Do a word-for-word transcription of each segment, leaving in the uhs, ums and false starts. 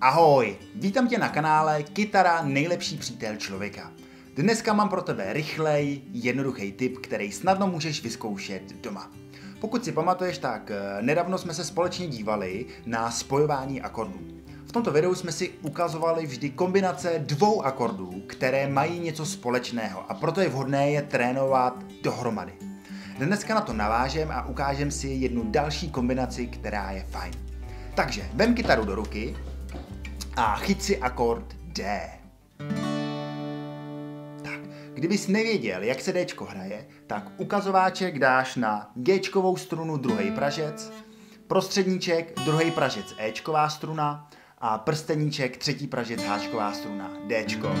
Ahoj, vítám tě na kanále Kytara, nejlepší přítel člověka. Dneska mám pro tebe rychlej, jednoduchý tip, který snadno můžeš vyzkoušet doma. Pokud si pamatuješ, tak nedávno jsme se společně dívali na spojování akordů. V tomto videu jsme si ukazovali vždy kombinace dvou akordů, které mají něco společného a proto je vhodné je trénovat dohromady. Dneska na to navážem a ukážem si jednu další kombinaci, která je fajn. Takže vem kytaru do ruky a chyť si akord D. Tak, kdybys nevěděl, jak se Déčko hraje, tak ukazováček dáš na Géčkovou strunu druhý pražec, prostředníček druhý pražec Éčková struna a prsteníček třetí pražec Háčková struna Déčko.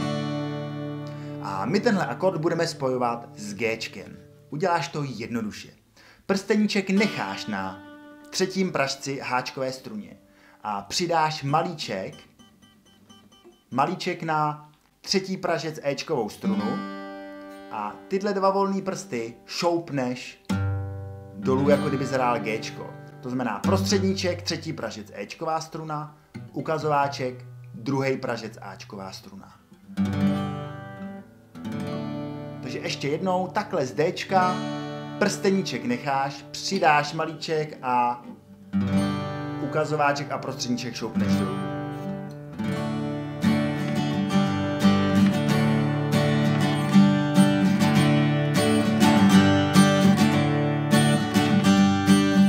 A my tenhle akord budeme spojovat s Géčkem. Uděláš to jednoduše. Prsteníček necháš na třetím pražci Háčkové struně a přidáš malíček malíček na třetí pražec Éčkovou strunu a tyhle dva volné prsty šoupneš dolů, jako kdyby hrál Géčko. To znamená prostředníček, třetí pražec Éčková struna, ukazováček, druhý pražec Áčková struna. Takže ještě jednou, takhle z Déčka, prsteníček necháš, přidáš malíček a ukazováček a prostředníček šoupneš dolů.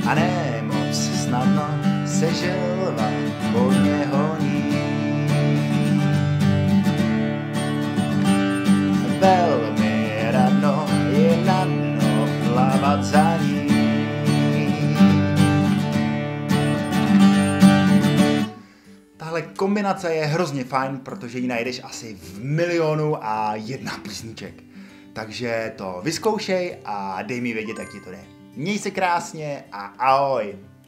A ne moc snadno se želva po ně honí. Velmi radno je na dno plavat za ní. Tahle kombinace je hrozně fajn, protože ji najdeš asi v milionu a jedna písniček. Takže to vyzkoušej a dej mi vědět, jak ti to jde. Měj se krásně a ahoj!